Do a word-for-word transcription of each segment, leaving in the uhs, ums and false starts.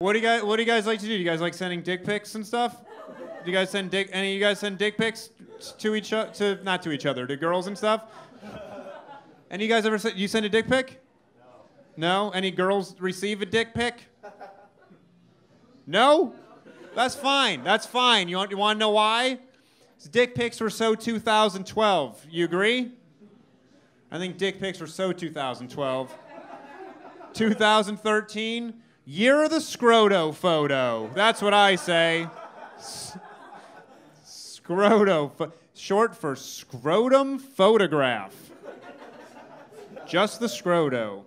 What do you guys What do you guys like to do? Do you guys like sending dick pics and stuff? Do you guys send dick? Any of you guys send dick pics to each other? To not to each other, to girls and stuff. Any of you guys ever send? You send a dick pic? No. No. Any girls receive a dick pic? No. That's fine. That's fine. You want you want to know why? Dick pics were so two thousand twelve. You agree? I think dick pics were so two thousand twelve. two thousand thirteen, year of the scroto photo. That's what I say. S scroto, short for scrotum photograph. Just the scroto.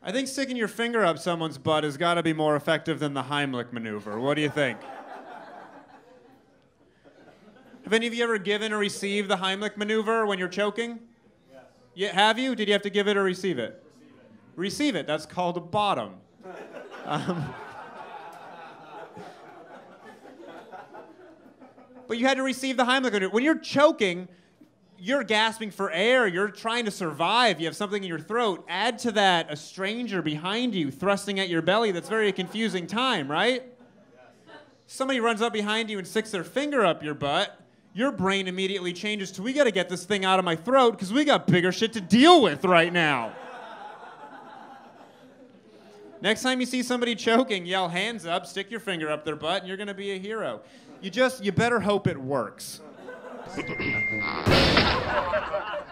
I think sticking your finger up someone's butt has got to be more effective than the Heimlich maneuver. What do you think? Have any of you ever given or received the Heimlich maneuver when you're choking? Yes. Yeah, have you? Did you have to give it or receive it? Receive it. Receive it. That's called a bottom. um, but you had to receive the Heimlich maneuver. When you're choking, you're gasping for air, you're trying to survive, you have something in your throat. Add to that a stranger behind you thrusting at your belly. That's very confusing time, right? Yes. Somebody runs up behind you and sticks their finger up your butt, your brain immediately changes to, we gotta get this thing out of my throat because we got bigger shit to deal with right now. Next time you see somebody choking, yell hands up, stick your finger up their butt, and you're gonna be a hero. You just, you better hope it works. Ha ha ha.